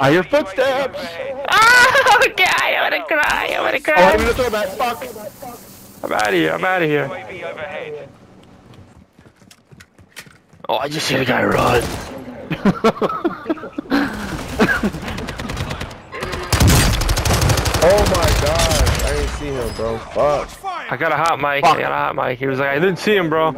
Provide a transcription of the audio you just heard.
I hear footsteps! Oh, okay, I'm gonna cry, I'm gonna cry. Oh, I'm gonna throw that, fuck! I'm out of here, I'm out of here. Oh, I just see the guy run. Oh my god, I didn't see him, bro. Fuck. I got a hot mic, I got a hot mic. He was like, I didn't see him, bro.